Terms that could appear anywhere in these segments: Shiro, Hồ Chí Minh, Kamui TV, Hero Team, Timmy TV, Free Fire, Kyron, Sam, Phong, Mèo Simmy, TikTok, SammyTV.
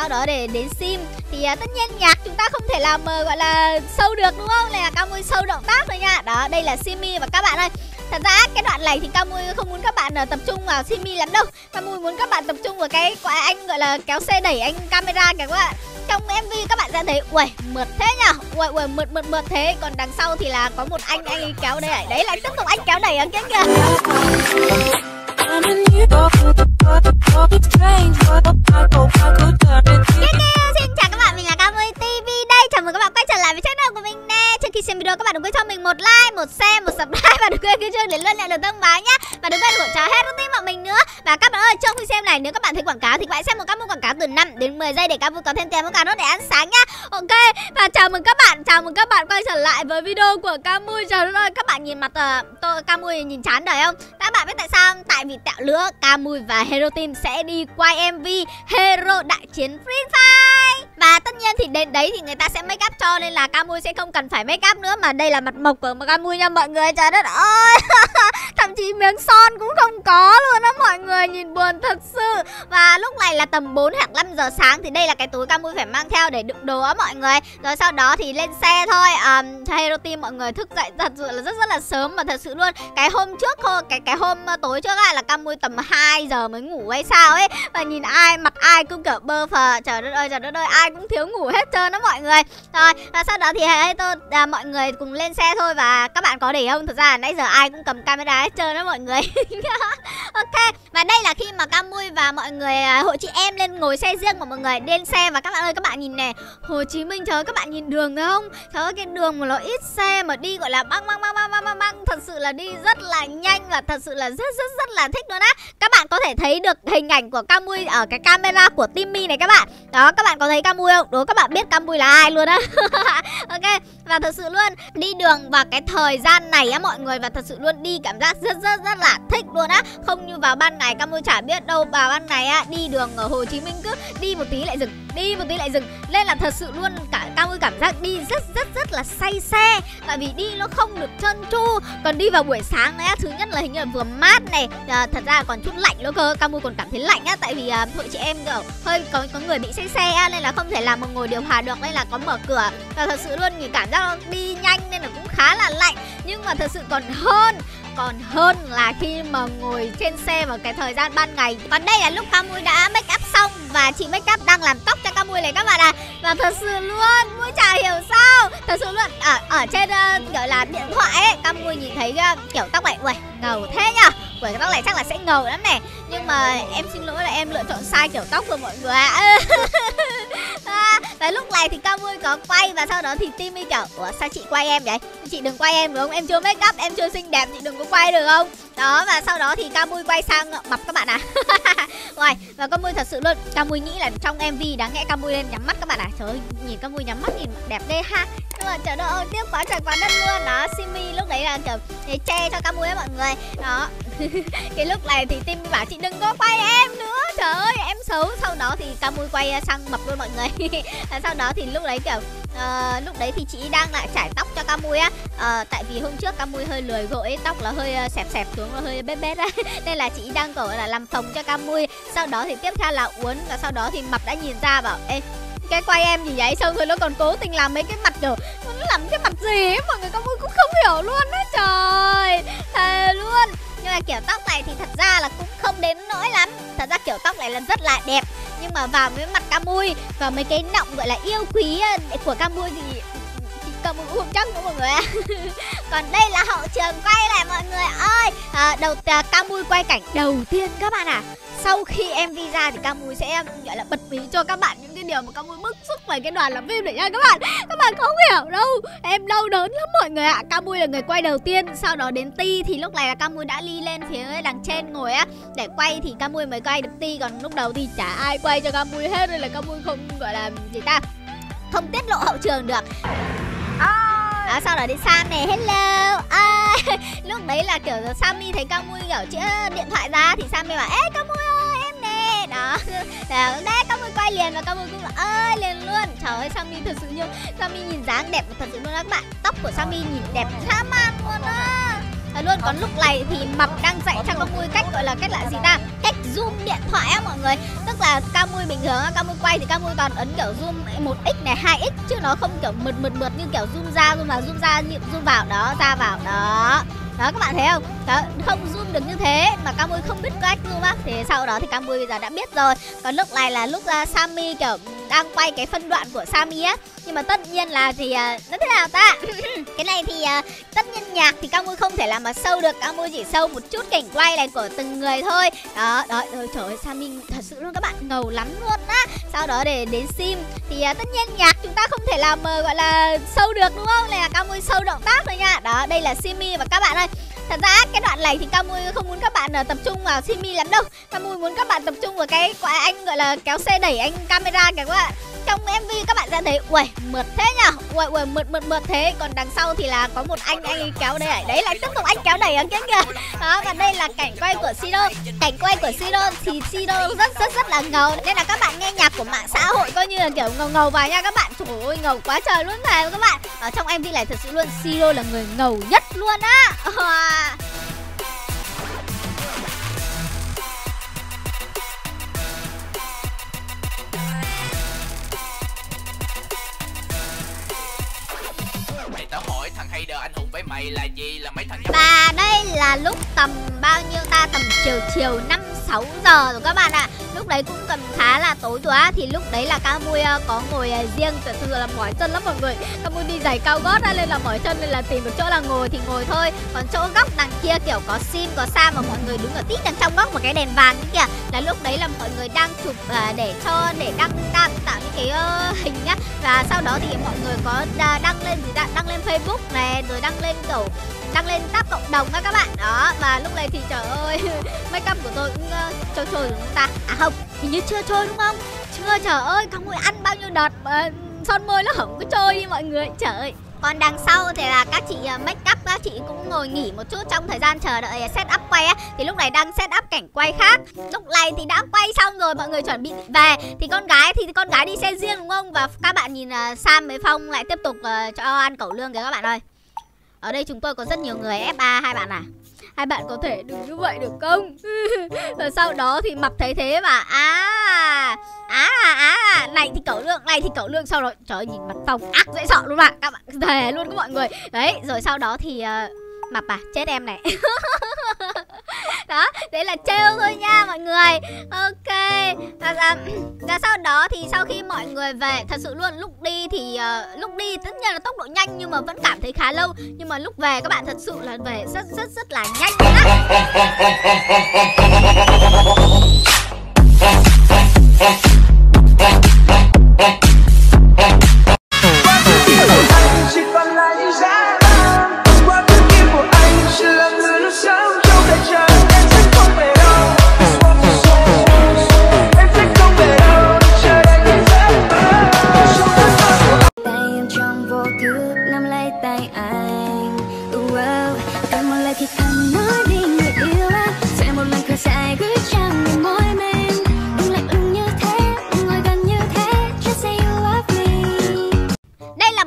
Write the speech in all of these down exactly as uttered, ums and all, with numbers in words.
sau đó để đến sim. Thì à, tất nhiên nhạc chúng ta không thể làm à, gọi là sâu được đúng không? Này là Kamui sâu động tác rồi nha. Đó, đây là Simmy và các bạn ơi. Thật ra cái đoạn này thì Kamui không muốn các bạn tập trung vào Simmy lắm đâu. Kamui muốn các bạn tập trung vào cái quả anh gọi là kéo xe đẩy anh camera kìa các bạn. Trong em vê các bạn sẽ thấy uầy mượt thế nhở, uầy uầy mượt mượt mượt thế. Còn đằng sau thì là có một anh anh kéo đây, đấy là tiếp tục anh kéo đẩy ở kia kìa. Xin chào các bạn, mình là Kamui ti vi đây. Chào mừng các bạn quay trở lại với channel của mình nè. Trước khi xem video các bạn đừng quên cho mình một like, một share, một subscribe và đừng quên cái chuông để luôn nhận được thông báo nhá. Và đừng quên ủng hộ Hero Team bọn mình nữa. Và các bạn ơi, trong khi xem này nếu các bạn thấy quảng cáo thì các bạn xem một các mẫu quảng cáo từ năm đến mười giây để các bạn có thêm tiền mua cà nốt để ăn sáng nhá. Ok, và chào mừng các bạn, chào mừng các bạn quay trở lại với video của Kamui. Trời ơi, các bạn nhìn mặt uh, tôi Kamui nhìn chán đời không? Các bạn biết tại sao? Tại vì tạo lứa Kamui và Hero Team sẽ đi quay em vê Hero đại chiến Free Fire. Và tất nhiên thì đến đấy thì người ta sẽ make up cho nên là Kamui sẽ không cần phải make up nữa, mà đây là mặt mộc của Kamui nha mọi người. Trời đất ơi. Thậm chí miếng son cũng không có luôn á mọi người, nhìn buồn thật sự. Và lúc này là tầm bốn hoặc năm giờ sáng thì đây là cái túi Kamui phải mang theo để đựng đồ á mọi người. Rồi sau đó thì lên xe thôi. um, Hero Team mọi người thức dậy thật sự là rất rất là sớm mà thật sự luôn. Cái hôm trước thôi, cái cái hôm tối trước lại là Kamui tầm hai giờ mới ngủ hay sao ấy. Và nhìn ai mặt ai cũng kiểu bơ phờ. Trời đất ơi, trời đất ơi, ai cũng thiếu ngủ hết trơn đó mọi người. Rồi và sau đó thì hãy tôi à, mọi người cùng lên xe thôi. Và các bạn có để không? Thật ra là nãy giờ ai cũng cầm camera hết trơn đó mọi người. Ok, và đây là khi mà Kamui và mọi người hội chị em lên ngồi xe riêng của mọi người lên xe. Và các bạn ơi, các bạn nhìn này, Hồ Chí Minh, trời ơi, các bạn nhìn đường thấy không? Trời ơi, cái đường mà nó ít xe mà đi gọi là băng băng băng băng băng băng, thật sự là đi rất là nhanh và thật sự là rất rất rất là thích luôn á. Các bạn có thể thấy được hình ảnh của Kamui ở cái camera của Timmy này các bạn. Đó, các bạn có thấy Kamui không? Đó, các bạn biết Kamui là ai luôn á. Ok, và thật sự luôn đi đường vào cái thời gian này á mọi người, và thật sự luôn đi cảm giác rất rất rất là thích luôn á. Không như vào ban ngày, Kamui chả biết đâu, vào ban ngày á đi đường ở Hồ Chí Minh cứ đi một tí lại dừng, đi một tí lại dừng, nên là thật sự luôn cả Kamui cảm giác đi rất rất rất là say xe, tại vì đi nó không được trơn tru. Còn đi vào buổi sáng này á, thứ nhất là hình như là vừa mát này, à, thật ra còn chút lạnh nữa cơ. Kamui còn cảm thấy lạnh á, tại vì à, hội chị em kiểu hơi có có người bị say xe á, nên là không thể làm một ngồi điều hòa được, nên là có mở cửa. Và thật sự luôn mình cảm giác đi nhanh nên là cũng khá là lạnh, nhưng mà thật sự còn hơn còn hơn là khi mà ngồi trên xe vào cái thời gian ban ngày. Còn đây là lúc Kamui đã make up xong và chị make up đang làm tóc cho Kamui này các bạn ạ. À. Và thật sự luôn, Mui chả hiểu sao. Thật sự luôn ở ở trên uh, gọi là điện thoại ấy, Kamui nhìn thấy uh, kiểu tóc này, uầy, ngầu thế nhở. Uầy, tóc này chắc là sẽ ngầu lắm này. Nhưng mà em xin lỗi là em lựa chọn sai kiểu tóc rồi mọi người ạ. À, và lúc này thì Kamui có quay và sau đó thì Timmy kiểu ủa sao chị quay em vậy? Chị đừng quay em được không? Em chưa make up, em chưa xinh đẹp, chị đừng có quay được không? Đó, và sau đó thì Kamui quay sang mập các bạn ạ. À. Ngoài và Kamui thật sự luôn, Kamui nghĩ là trong em vê đáng lẽ Kamui lên nhắm mắt các bạn ạ. À. Trời ơi, nhìn Kamui nhắm mắt nhìn đẹp ghê ha. Nhưng mà trời ơi, tiếc quá trời quá đất luôn. Đó, Simmy lúc đấy là kiểu để che cho Kamui ấy mọi người. Đó. Cái lúc này thì Timmy bảo chị đừng có quay em nữa. Trời ơi, em xấu. Sau đó thì Kamui quay sang mập luôn mọi người. Sau đó thì lúc đấy kiểu uh, lúc đấy thì chị đang lại chải tóc cho Kamui á. Uh, tại vì hôm trước Kamui hơi lười gội, tóc là hơi uh, xẹp xẹp xuống, là hơi bết bết á. Nên là chị đang gọi là làm phồng cho Kamui. Sau đó thì tiếp theo là uốn, và sau đó thì mập đã nhìn ra bảo ê cái quay em gì vậy, xong rồi nó còn cố tình làm mấy cái mặt kiểu nó làm cái mặt gì ấy mọi người, Kamui cũng không hiểu luôn á. Trời thề luôn. Nhưng mà kiểu tóc này thì thật ra là cũng không đến nỗi lắm. Thật ra kiểu tóc này là rất là đẹp, nhưng mà vào với mặt Kamui và mấy cái nọng gọi là yêu quý của Kamui thì cầm một hộp chắc nữa mọi người ạ. Còn đây là hậu trường quay lại mọi người ơi. À, đầu à, Kamui quay cảnh đầu tiên các bạn ạ. À. Sau khi em vê ra thì Kamui sẽ gọi là bật mí cho các bạn những cái điều mà Kamui bức xúc về cái đoàn làm phim này nha các bạn. Các bạn không hiểu đâu. Em đau đớn lắm mọi người ạ. À. Kamui là người quay đầu tiên, sau đó đến Ti thì lúc này là Kamui đã đi lên phía đằng trên ngồi á để quay thì Kamui mới quay được Ti, còn lúc đầu thì chả ai quay cho Kamui hết nên là Kamui không gọi là gì ta? Không tiết lộ hậu trường được. Đó, sau đó đến Sam này, hello à, lúc đấy là kiểu Sammy thấy Kamui kiểu chĩa điện thoại ra thì Sammy bảo ê Kamui ơi em nè. Đó, đấy Kamui quay liền và Kamui cũng bảo ơi liền luôn. Trời ơi Sammy thật sự, nhưng Sammy nhìn dáng đẹp thật sự luôn các bạn. Tóc của Sammy nhìn đẹp dã man luôn á. Thế luôn, có lúc này thì Mập đang dạy cho Kamui cách gọi là cách là gì ta? Cách zoom điện thoại á mọi người. Tức là Kamui bình thường, Kamui quay thì Kamui toàn ấn kiểu zoom một x này, hai x chứ nó không kiểu mượt mượt mượt như kiểu zoom ra, zoom vào, zoom ra, zoom vào đó, ra vào đó. Đó các bạn thấy không? Đó, không zoom được như thế mà Kamui không biết cách zoom á. Thì sau đó thì Kamui bây giờ đã biết rồi. Còn lúc này là lúc uh, Sammy kiểu đang quay cái phân đoạn của Sammy á. Nhưng mà tất nhiên là thì uh, nó thế nào ta? Cái này thì uh, tất nhiên nhạc thì Kamui không thể làm mà sâu được. Kamui chỉ sâu một chút cảnh quay này của từng người thôi. Đó, đó, đó trời ơi Sammy thật sự luôn các bạn, ngầu lắm luôn á. Sau đó để đến Sim thì uh, tất nhiên nhạc chúng ta không thể làm uh, gọi là sâu được đúng không? Này là Kamui sâu động tác thôi nha. Đó, đây là Simmy và các bạn ơi. Thật ra cái đoạn này thì Kamui không muốn các bạn tập trung vào Simmy lắm đâu. Kamui muốn các bạn tập trung vào cái anh gọi là kéo xe đẩy anh camera kìa các bạn. Trong em vê các bạn sẽ thấy uầy mượt thế nhở, uầy uầy mượt mượt mượt thế. Còn đằng sau thì là có một anh anh kéo đẩy, đấy là tiếp tục anh kéo đẩy ở kia kìa. Đó, và đây là cảnh quay của Shiro. Cảnh quay của Shiro thì Shiro rất rất rất là ngầu. Nên là các bạn nghe nhạc của mạng xã hội coi như là kiểu ngầu ngầu vào nha các bạn. Trời ơi ngầu quá trời luôn thầy các bạn. Ở trong em vê này thật sự luôn Shiro là người ngầu nhất luôn á. Và đây là lúc tầm bao nhiêu ta, tầm chiều chiều năm sáu giờ rồi các bạn ạ. À, lúc đấy cũng tầm khá là tối rồi á. Thì lúc đấy là Kamui có ngồi riêng, thật sự là mỏi chân lắm mọi người. Kamui đi giày cao gót ra nên là mỏi chân, nên là tìm được chỗ là ngồi thì ngồi thôi. Còn chỗ góc đằng kia kiểu có Sim, có Sam mà mọi người đứng ở tít đằng trong góc một cái đèn vàng như kìa. Là lúc đấy là mọi người đang chụp để cho để đăng đăng tạo những cái uh, hình á. Và sau đó thì mọi người có đăng lên gì ta, đăng lên Facebook này, rồi đăng lên kiểu đăng lên tab cộng đồng á các bạn. Đó, và lúc này thì trời ơi make up của tôi cũng uh, trôi trôi đúng không ta? À không, hình như chưa trôi đúng không? Chưa, trời ơi Kamui ăn bao nhiêu đợt uh, son môi nó không có trôi đi mọi người. Trời ơi. Còn đằng sau thì là các chị make up, các chị cũng ngồi nghỉ một chút trong thời gian chờ đợi set up quay á. Thì lúc này đang set up cảnh quay khác. Lúc này thì đã quay xong rồi, mọi người chuẩn bị về. Thì con gái thì con gái đi xe riêng đúng không? Và các bạn nhìn Sam với Phong lại tiếp tục cho ăn cẩu lương kìa các bạn ơi. Ở đây chúng tôi có rất nhiều người ép a hai bạn à. Hai bạn có thể đừng như vậy được không? Rồi sau đó thì Mập thấy thế mà à á à, á à, này thì cẩu lương, này thì cẩu lương. Sau đó trời ơi, nhìn mặt Phong ác dễ sợ luôn bạn. Các bạn thề luôn các mọi người. Đấy, rồi sau đó thì uh, Mập à, chết em này. Đó, đấy là trêu thôi nha mọi người. Ok. Và, và, và sau đó thì sau khi mọi người về, thật sự luôn lúc đi thì uh, lúc đi tất nhiên là tốc độ nhanh nhưng mà vẫn cảm thấy khá lâu. Nhưng mà lúc về các bạn thật sự là về rất rất rất là nhanh á.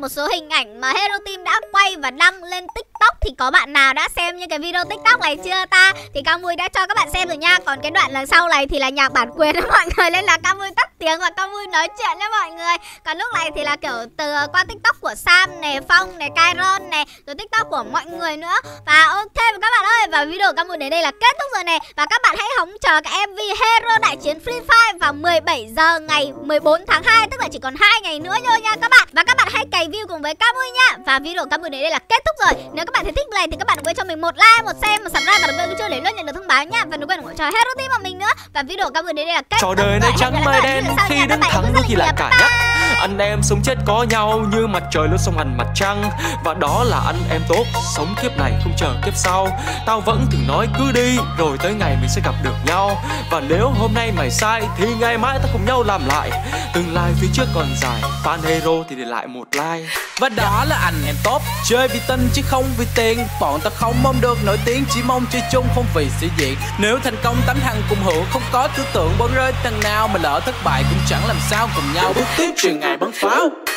Một số hình ảnh mà Hero Team đã quay và đăng lên TikTok. Thì có bạn nào đã xem những cái video TikTok này chưa ta? Thì Kamui đã cho các bạn xem rồi nha. Còn cái đoạn lần sau này thì là nhạc bản quyền đó mọi người, nên là Kamui tắt tiếng và Kamui nói chuyện với mọi người. Còn lúc này thì là kiểu từ qua TikTok của Sam này, Phong này, Kyron này, rồi TikTok của mọi người nữa. Và ok và các bạn ơi, và video của Kamui đến đây là kết thúc rồi này. Và các bạn hãy hóng chờ cái em vê Hero Đại Chiến Free Fire vào mười bảy giờ ngày mười bốn tháng hai, tức là chỉ còn hai ngày nữa thôi nha các bạn. Và các bạn hãy cày view cùng với Kamui nha. Và video của Kamui đến đây là kết thúc rồi. Nếu các bạn thấy thích này thì các bạn đừng quên cho mình một like, một xem, một subscribe và đừng quên chuông để luôn nhận được thông báo nha. Và đừng quên ủng hộ cho Hero Team bọn mình nữa. Và video của Kamui đến đây là kết thúc. Cho đời này trắng mai đen, khi đến thắng thì là cả nhắc. Anh em sống chết có nhau như mặt trời luôn song hành mặt trăng. Và đó là anh em tốt, sống kiếp này không chờ kiếp sau. Tao vẫn thường nói cứ đi, rồi tới ngày mình sẽ gặp được nhau. Và nếu hôm nay mày sai thì ngày mai ta cùng nhau làm lại. Tương lai phía trước còn dài, fan Hero thì để lại một like. Và đó là anh em tốt, chơi vì tin chứ không vì tiền. Bọn ta không mong được nổi tiếng, chỉ mong chơi chung không vì sĩ diện. Nếu thành công tánh hằng cùng hưởng, không có tư tưởng bỏ rơi thằng nào. Mà lỡ thất bại cũng chẳng làm sao, cùng nhau bước tiếp chuyện ngày bắn pháo.